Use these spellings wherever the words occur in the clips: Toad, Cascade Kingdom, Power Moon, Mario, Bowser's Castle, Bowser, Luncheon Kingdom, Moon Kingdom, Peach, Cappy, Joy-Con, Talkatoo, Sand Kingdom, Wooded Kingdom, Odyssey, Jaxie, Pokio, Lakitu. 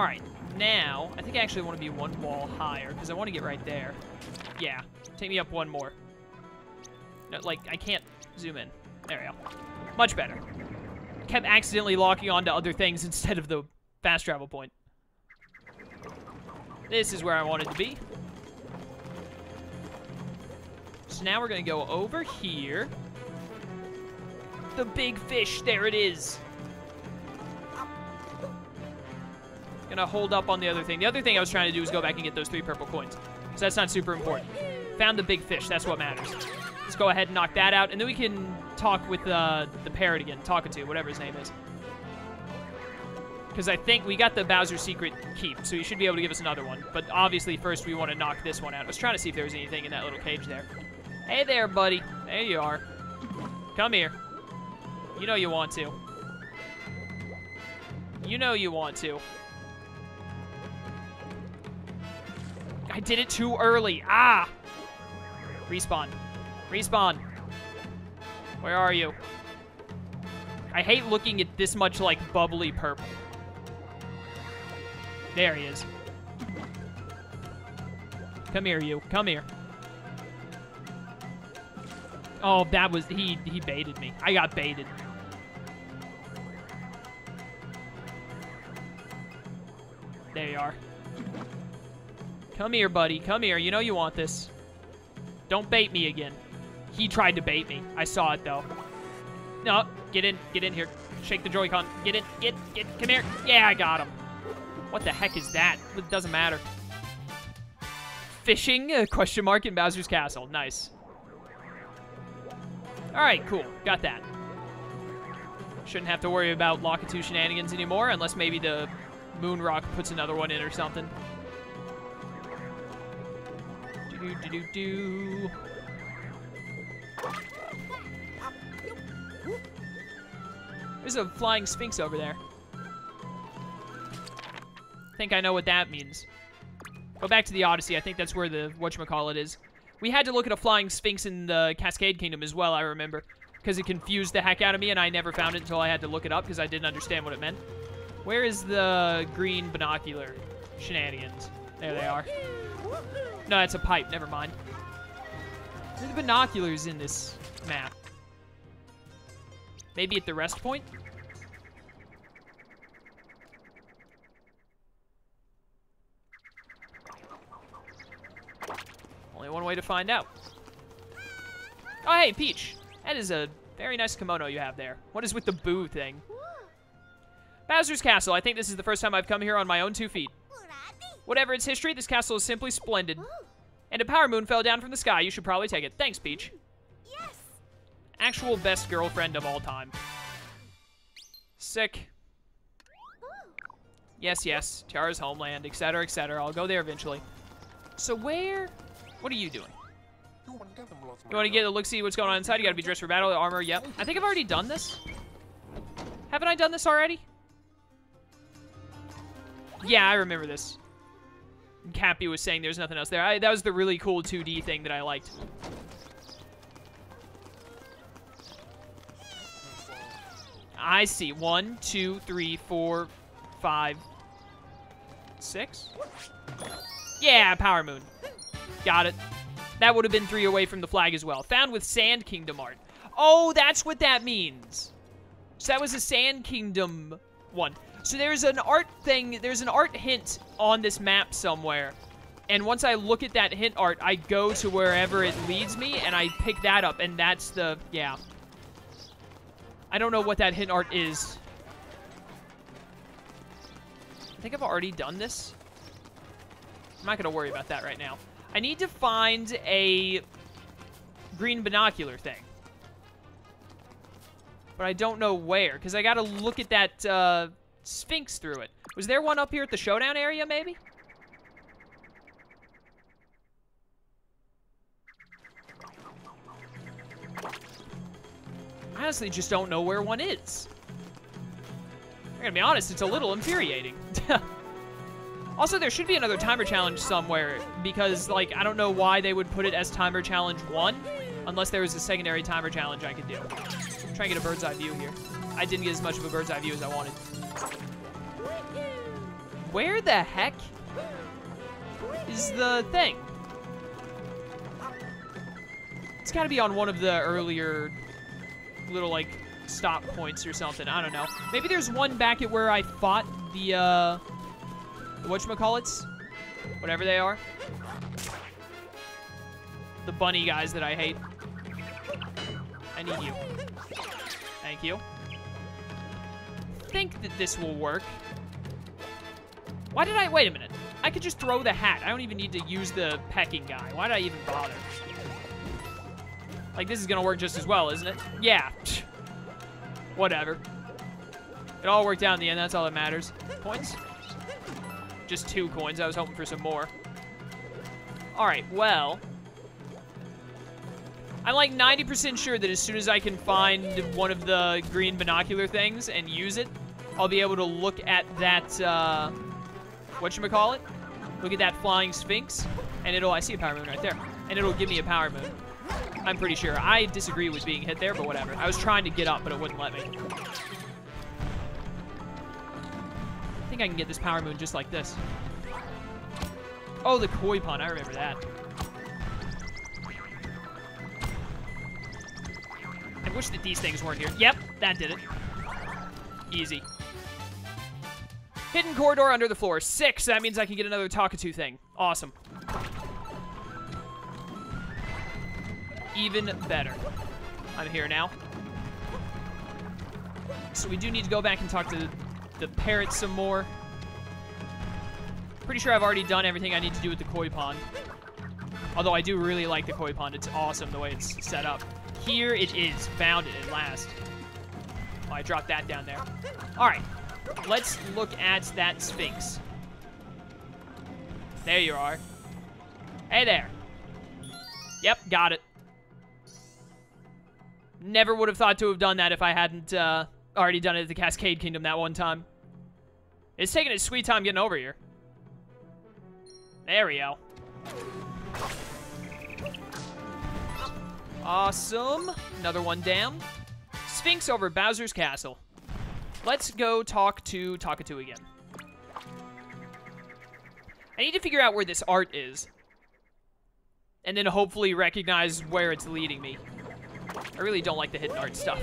Alright, now, I think I actually want to be one wall higher, because I want to get right there. Yeah, take me up one more. No, like, I can't zoom in. There we go. Much better. Kept accidentally locking onto other things instead of the fast travel point. This is where I wanted to be. So now we're going to go over here. The big fish, there it is. Gonna hold up on the other thing. The other thing I was trying to do was go back and get those 3 purple coins. So that's not super important. Found the big fish, that's what matters. Let's go ahead and knock that out, and then we can talk with the parrot again. Talkatoo, whatever his name is. Because I think we got the Bowser secret keep, so he should be able to give us another one. But obviously first we want to knock this one out. I was trying to see if there was anything in that little cage there. Hey there, buddy. There you are. Come here. You know you want to. You know you want to. I did it too early. Ah! Respawn. Respawn. Where are you? I hate looking at this much, like, bubbly purple. There he is. Come here, you. Come here. Oh, that was... He baited me. I got baited. There you are. Come here, buddy. Come here. You know you want this. Don't bait me again. He tried to bait me. I saw it, though. No, get in. Get in here. Shake the Joy-Con. Get in. Get. Come here. Yeah, I got him. What the heck is that? It doesn't matter. Fishing? Question mark in Bowser's Castle. Nice. All right, cool. Got that. Shouldn't have to worry about Lakitu shenanigans anymore, unless maybe the Moon Rock puts another one in or something. Do-do-do-do. There's a flying sphinx over there. I think I know what that means. Go back to the Odyssey. I think that's where the whatchamacallit is. We had to look at a flying sphinx in the Cascade Kingdom as well, I remember. Because it confused the heck out of me, and I never found it until I had to look it up because I didn't understand what it meant. Where is the green binocular shenanigans? There they are. No, it's a pipe. Never mind. Where are the binoculars in this map? Maybe at the rest point? Only one way to find out. Oh, hey, Peach. That is a very nice kimono you have there. What is with the boo thing? Bowser's Castle. I think this is the first time I've come here on my own 2 feet. Whatever its history, this castle is simply splendid. And a power moon fell down from the sky. You should probably take it. Thanks, Peach. Yes. Actual best girlfriend of all time. Sick. Yes, yes. Tiara's homeland, etc., etc. I'll go there eventually. So where... What are you doing? You want to get a look-see what's going on inside? You got to be dressed for battle, armor. Yep. I think I've already done this. Haven't I done this already? Yeah, I remember this. Cappy was saying there's nothing else there. That was the really cool 2D thing that I liked. I see. 1, 2, 3, 4, 5, 6. Yeah, Power Moon. Got it. That would have been 3 away from the flag as well. Found with Sand Kingdom art. Oh, that's what that means. So that was a Sand Kingdom one. So there's an art thing, there's an art hint on this map somewhere. And once I look at that hint art, I go to wherever it leads me, and I pick that up, and that's the, yeah. I don't know what that hint art is. I think I've already done this. I'm not going to worry about that right now. I need to find a green binocular thing. But I don't know where, because I got to look at that... Sphinx through it. Was there one up here at the showdown area, maybe? I honestly just don't know where one is. I'm gonna be honest, it's a little infuriating. Also, there should be another timer challenge somewhere, because, like, I don't know why they would put it as timer challenge 1, unless there was a secondary timer challenge I could do. I'm trying to get a bird's eye view here. I didn't get as much of a bird's eye view as I wanted. Where the heck is the thing? It's gotta be on one of the earlier little, like, stop points or something. I don't know. Maybe there's one back at where I fought the whatchamacallits? Whatever they are. The bunny guys that I hate. I need you. Thank you. I think that this will work. Why did I... Wait a minute. I could just throw the hat. I don't even need to use the pecking guy. Why did I even bother? Like, this is gonna work just as well, isn't it? Yeah. Whatever. It all worked out in the end. That's all that matters. Coins? Just 2 coins. I was hoping for some more. Alright, well... I'm like 90% sure that as soon as I can find one of the green binocular things and use it, I'll be able to look at that, whatchamacallit? Look at that flying sphinx, and it'll, I see a power moon right there, and it'll give me a power moon. I'm pretty sure. I disagree with being hit there, but whatever. I was trying to get up, but it wouldn't let me. I think I can get this power moon just like this. Oh, the koi pond. I remember that. I wish that these things weren't here. Yep, that did it. Easy. Hidden corridor under the floor. 6. That means I can get another Talkatoo thing. Awesome. Even better. I'm here now. So we do need to go back and talk to the parrot some more. Pretty sure I've already done everything I need to do with the koi pond. Although I do really like the koi pond. It's awesome the way it's set up. Here it is. Found it at last. Oh, I dropped that down there. Alright. Let's look at that sphinx. There you are. Hey there. Yep, got it. Never would have thought to have done that if I hadn't already done it at the Cascade Kingdom that one time. It's taking its sweet time getting over here. There we go. Awesome. Another one down. Sphinx over Bowser's Castle. Let's go talk to Talkatoo again. I need to figure out where this art is. And then hopefully recognize where it's leading me. I really don't like the hidden art stuff.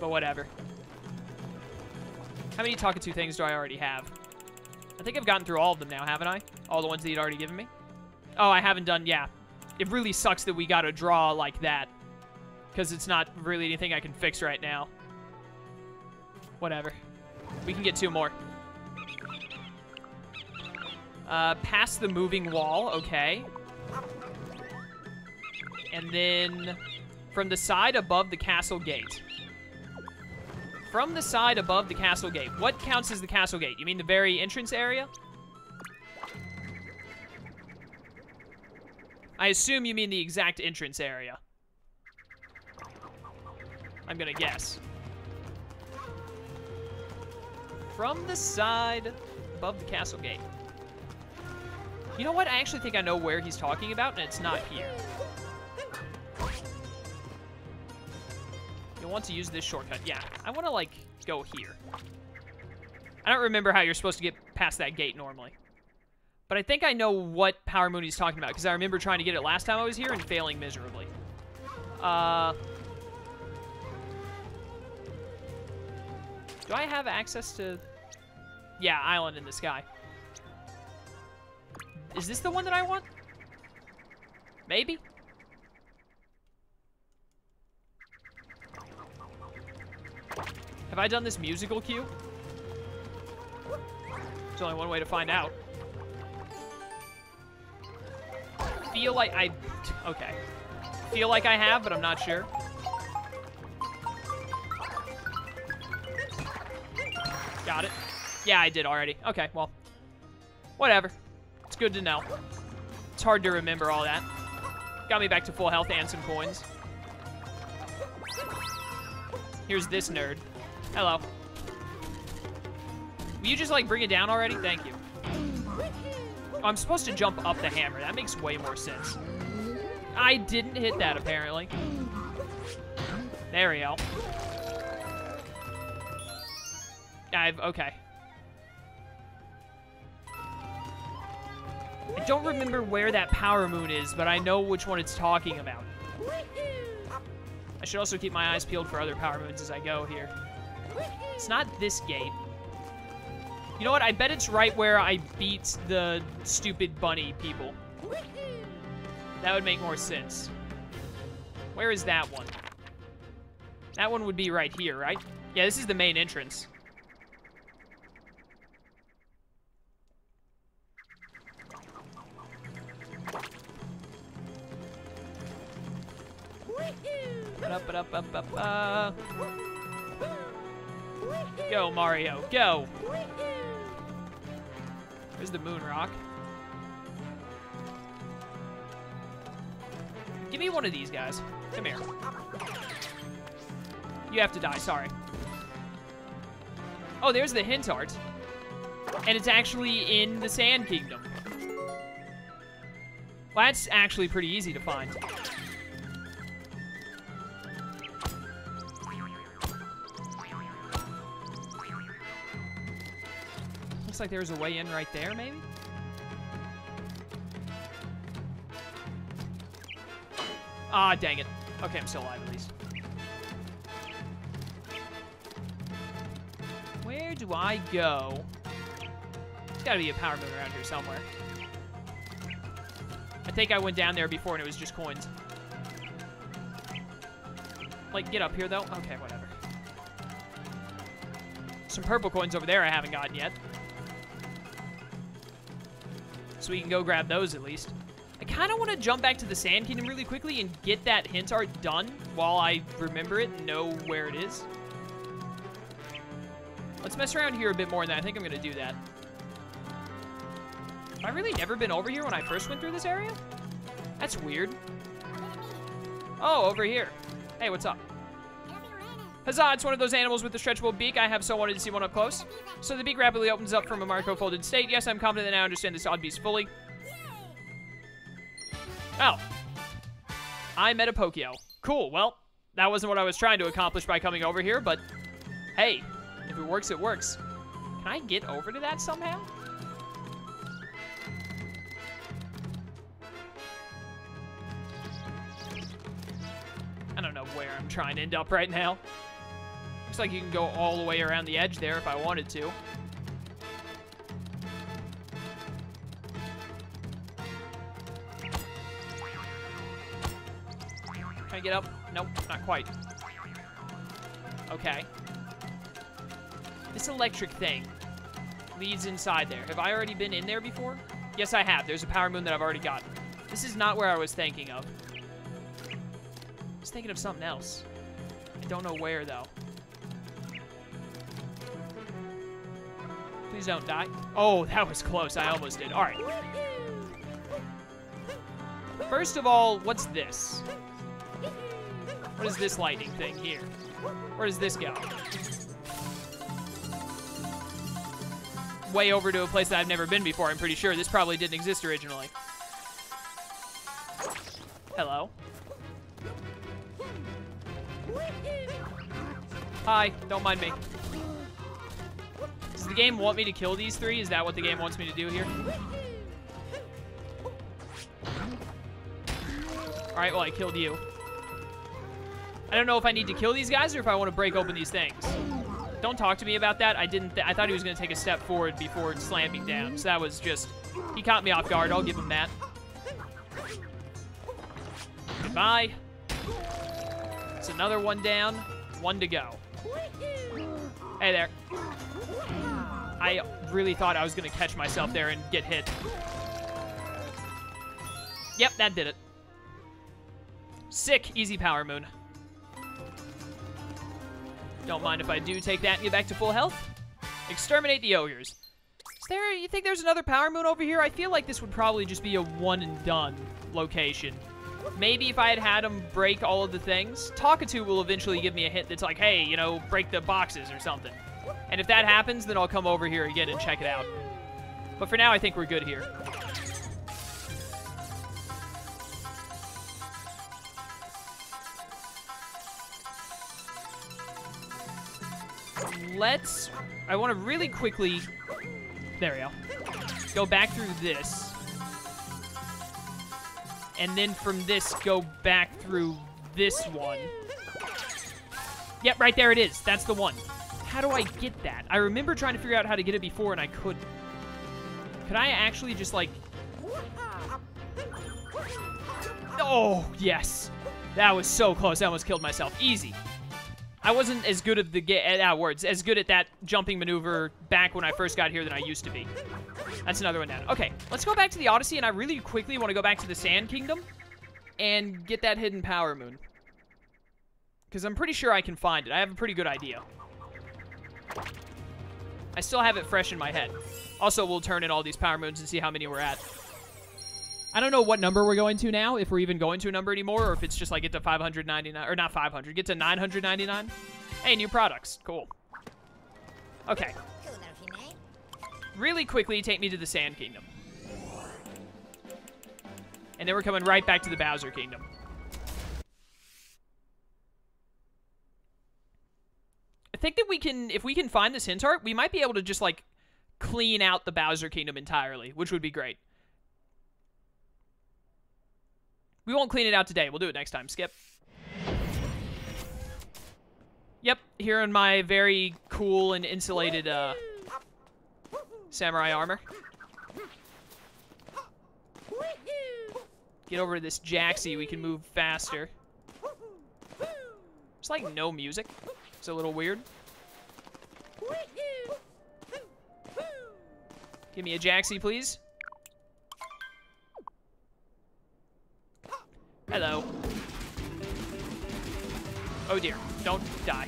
But whatever. How many Talkatoo things do I already have? I think I've gotten through all of them now, haven't I? All the ones that he'd already given me? Oh, I haven't done... Yeah. It really sucks that we gotta draw like that. Because it's not really anything I can fix right now. Whatever. We can get 2 more. Past the moving wall. Okay. And then... From the side above the castle gate. From the side above the castle gate. What counts as the castle gate? You mean the very entrance area? I assume you mean the exact entrance area. I'm gonna guess. From the side above the castle gate. You know what? I actually think I know where he's talking about, and it's not here. You'll want to use this shortcut. Yeah, I want to, like, go here. I don't remember how you're supposed to get past that gate normally. But I think I know what Power Moon is talking about, because I remember trying to get it last time I was here and failing miserably. Do I have access to... Yeah, Island in the Sky. Is this the one that I want? Maybe? Have I done this musical cue? There's only one way to find out. Feel like I... Okay. Feel like I have, but I'm not sure. Got it. Yeah, I did already. Okay, well. Whatever. It's good to know. It's hard to remember all that. Got me back to full health and some coins. Here's this nerd. Hello. Will you just, like, bring it down already? Thank you. I'm supposed to jump up the hammer. That makes way more sense. I didn't hit that, apparently. There we go. Okay. I don't remember where that Power Moon is, but I know which one it's talking about. I should also keep my eyes peeled for other Power Moons as I go here. It's not this gate. You know what? I bet it's right where I beat the stupid bunny people. That would make more sense. Where is that one? That one would be right here, right? Yeah, this is the main entrance. Go, Mario, go! There's the moon rock. Give me one of these guys. Come here. You have to die, sorry. Oh, there's the hint art. And it's actually in the Sand Kingdom. Well, that's actually pretty easy to find. Looks like there's a way in right there, maybe? Ah, dang it. Okay, I'm still alive at least. Where do I go? There's gotta be a Power Moon around here somewhere. I think I went down there before and it was just coins. Like, get up here though? Okay, whatever. Some purple coins over there I haven't gotten yet. So we can go grab those at least. I kind of want to jump back to the Sand Kingdom really quickly and get that hint art done while I remember it and know where it is. Let's mess around here a bit more than that. I think I'm going to do that. Have I really never been over here when I first went through this area? That's weird. Oh, over here. Hey, what's up? Huzzah, it's one of those animals with the stretchable beak. I have so wanted to see one up close. So the beak rapidly opens up from a microfolded state. Yes, I'm confident that I understand this odd beast fully. Oh. I met a Pokio. Cool, well, that wasn't what I was trying to accomplish by coming over here, but hey, if it works, it works. Can I get over to that somehow? I don't know where I'm trying to end up right now. Looks like you can go all the way around the edge there if I wanted to. Can I get up? Nope, not quite. Okay. This electric thing leads inside there. Have I already been in there before? Yes, I have. There's a Power Moon that I've already gotten. This is not where I was thinking of. I was thinking of something else. I don't know where, though. Please don't die. Oh, that was close. I almost did. All right. First of all, what's this? What is this lightning thing here? Where does this go? Way over to a place that I've never been before, I'm pretty sure. This probably didn't exist originally. Hello. Hi, don't mind me. Does the game want me to kill these three? Is that what the game wants me to do here? Alright, well, I killed you. I don't know if I need to kill these guys or if I want to break open these things. Don't talk to me about that. I thought he was going to take a step forward before slamming down. So that was just... He caught me off guard. I'll give him that. Goodbye. It's another one down. One to go. Hey there. I really thought I was going to catch myself there and get hit. Yep, that did it. Sick. Easy Power Moon. Don't mind if I do take that and get back to full health. Exterminate the ogres. Is there, you think there's another Power Moon over here? I feel like this would probably just be a one and done location. Maybe if I had had him break all of the things. Talkatoo will eventually give me a hint that's like, hey, you know, break the boxes or something. And if that happens, then I'll come over here again and check it out. But for now, I think we're good here. I want to really quickly, there we go, go back through this and then from this go back through this one. Yep, right there it is. That's the one. How do I get that? I remember trying to figure out how to get it before, and I couldn't. Could I actually just, like... Oh, yes. That was so close. I almost killed myself. Easy. I wasn't as good at that jumping maneuver back when I first got here than I used to be. That's another one down. Okay, let's go back to the Odyssey, and I really quickly want to go back to the Sand Kingdom and get that hidden Power Moon. Because I'm pretty sure I can find it. I have a pretty good idea. I still have it fresh in my head. Also, we'll turn in all these Power Moons and see how many we're at. I don't know what number we're going to now, if we're even going to a number anymore, or if it's just like get to 599, or not 500, get to 999. Hey, new products. Cool. Okay. Really quickly, take me to the Sand Kingdom. And then we're coming right back to the Bowser Kingdom. I think that we can, if we can find this hint art, we might be able to just, like, clean out the Bowser Kingdom entirely, which would be great. We won't clean it out today. We'll do it next time. Skip. Yep, here in my very cool and insulated samurai armor. Get over to this Jaxie. We can move faster. It's like no music. It's a little weird. Give me a Jaxie, please. Hello. Oh dear, don't die.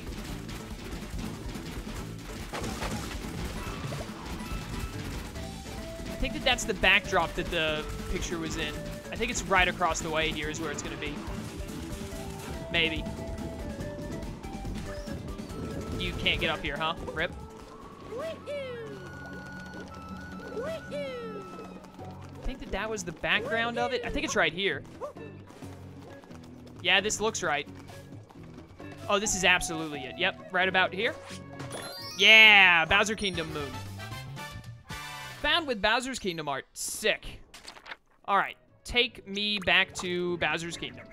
I think that that's the backdrop that the picture was in. I think it's right across the way here is where it's gonna be. Maybe. You can't get up here, huh? Rip. I think that that was the background of it. I think it's right here. Yeah, this looks right. Oh, this is absolutely it. Yep, right about here. Yeah, Bowser Kingdom Moon. Found with Bowser's Kingdom art. Sick. All right, take me back to Bowser's Kingdom.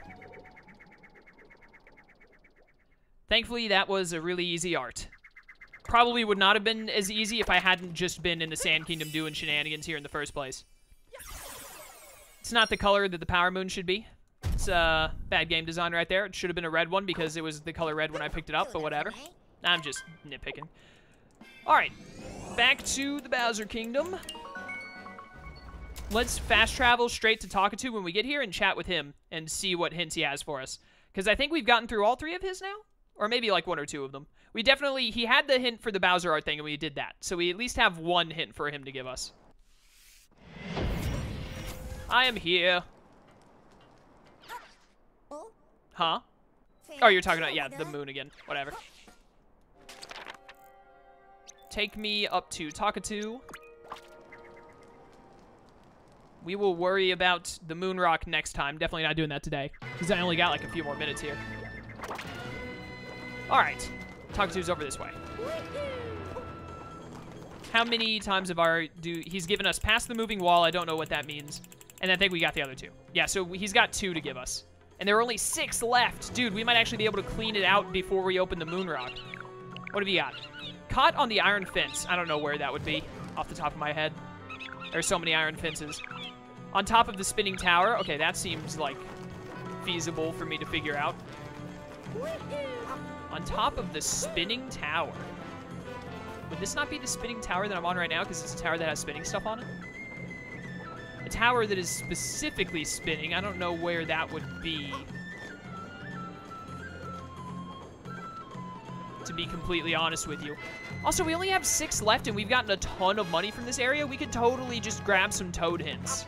Thankfully, that was a really easy art. Probably would not have been as easy if I hadn't just been in the Sand Kingdom doing shenanigans here in the first place. It's not the color that the Power Moon should be. It's bad game design right there. It should have been a red one because it was the color red when I picked it up, but whatever. I'm just nitpicking. All right, back to the Bowser Kingdom. Let's fast travel straight to Talkatoo when we get here and chat with him and see what hints he has for us. Because I think we've gotten through all three of his now. Or maybe like one or two of them. We definitely, he had the hint for the Bowser art thing and we did that. So we at least have one hint for him to give us. I am here. Huh? Oh, you're talking about, yeah, the moon again. Whatever. Take me up to Talkatoo. We will worry about the moon rock next time. Definitely not doing that today. Because I only got like a few more minutes here. All right, Talkatoo's over this way. How many times have our he's given us past the moving wall? I don't know what that means. And I think we got the other two. Yeah, so he's got two to give us, and there are only 6 left. Dude, we might actually be able to clean it out before we open the moon rock. What have you got? Caught on the iron fence. I don't know where that would be off the top of my head. There's so many iron fences. On top of the spinning tower. Okay, that seems like feasible for me to figure out. On top of the spinning tower. Would this not be the spinning tower that I'm on right now? Because it's a tower that has spinning stuff on it. A tower that is specifically spinning. I don't know where that would be. To be completely honest with you. Also, we only have 6 left and we've gotten a ton of money from this area. We could totally just grab some Toad hints.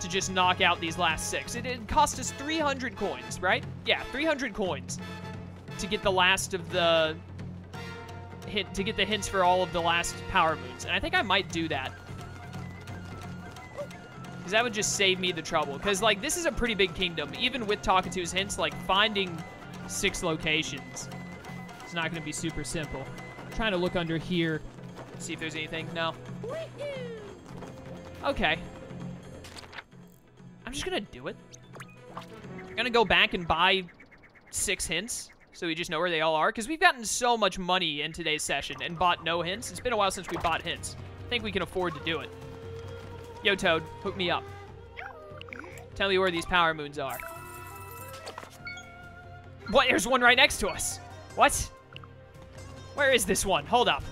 To just knock out these last 6. It cost us 300 coins, right? Yeah, 300 coins to get the last of the hint, to get the hints for all of the last Power Moons, and I think I might do that because that would just save me the trouble. Because like this is a pretty big kingdom, even with Talkatoo's hints. Like finding 6 locations, it's not going to be super simple. I'm trying to look under here, see if there's anything. No. Okay. just gonna do it. We're gonna go back and buy 6 hints, so we just know where they all are, because we've gotten so much money in today's session and bought no hints. It's been a while since we bought hints. I think we can afford to do it. Yo, Toad, hook me up. Tell me where these Power Moons are. What? There's one right next to us. What? Where is this one? Hold up.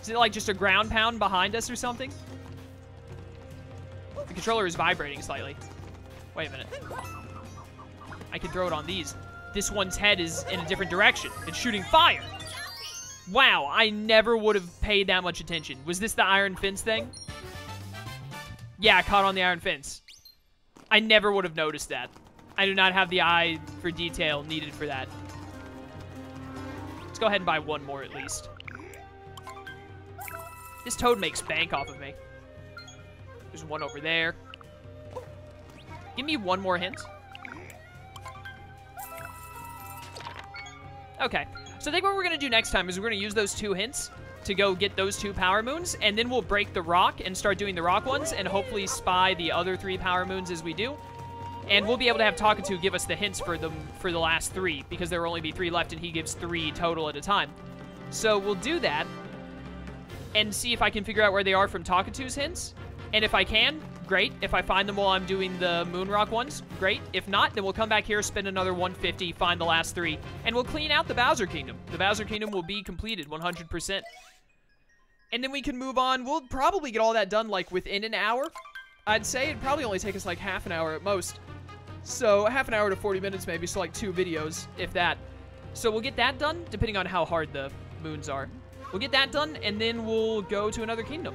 Is it like just a ground pound behind us or something? The controller is vibrating slightly. Wait a minute. I can throw it on these. This one's head is in a different direction. It's shooting fire. Wow, I never would have paid that much attention. Was this the iron fence thing? Yeah, I caught on the iron fence. I never would have noticed that. I do not have the eye for detail needed for that. Let's go ahead and buy one more at least. This Toad makes bank off of me. There's one over there. Give me one more hint. Okay. So I think what we're going to do next time is we're going to use those 2 hints to go get those 2 Power Moons, and then we'll break the rock and start doing the rock ones and hopefully spy the other 3 Power Moons as we do. And we'll be able to have Talkatoo give us the hints for the last 3, because there will only be 3 left, and he gives 3 total at a time. So we'll do that and see if I can figure out where they are from Talkatoo's hints. And if I can, great. If I find them while I'm doing the moon rock ones, great. If not, then we'll come back here, spend another 150, find the last 3, and we'll clean out the Bowser Kingdom. The Bowser Kingdom will be completed 100%. And then we can move on. We'll probably get all that done like within an hour. I'd say it'd probably only take us like half an hour at most. So half an hour to 40 minutes maybe, so like 2 videos, if that. So we'll get that done, depending on how hard the moons are. We'll get that done, and then we'll go to another kingdom.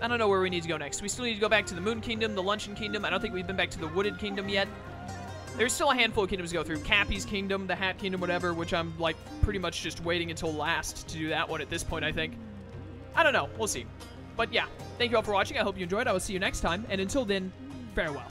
I don't know where we need to go next. We still need to go back to the Moon Kingdom, the Luncheon Kingdom. I don't think we've been back to the Wooded Kingdom yet. There's still a handful of kingdoms to go through. Cappy's Kingdom, the Hat Kingdom, whatever, which I'm, like, pretty much just waiting until last to do that one at this point, I think. I don't know. We'll see. But, yeah. Thank you all for watching. I hope you enjoyed. I will see you next time. And until then, farewell.